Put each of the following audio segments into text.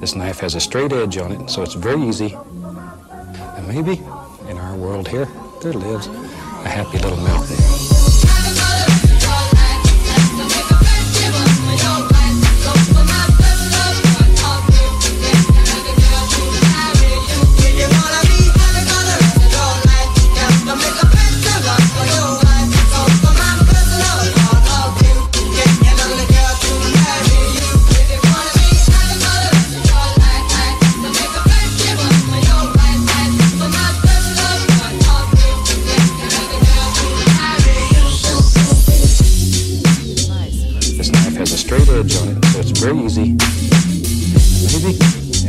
This knife has a straight edge on it, so it's very easy. And maybe in our world here, there lives a happy little mountain. Straight edge on it, so it's very easy. Maybe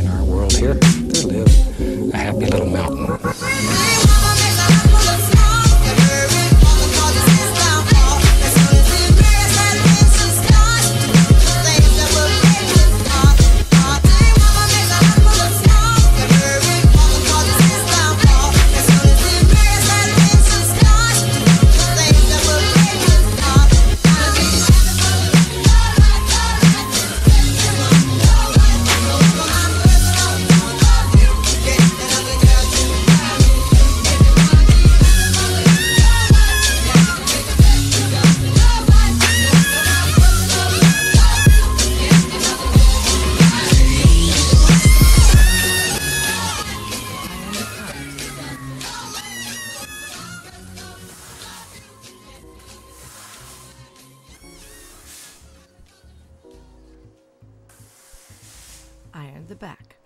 in our world here, there lives a happy little mountain. Iron the back.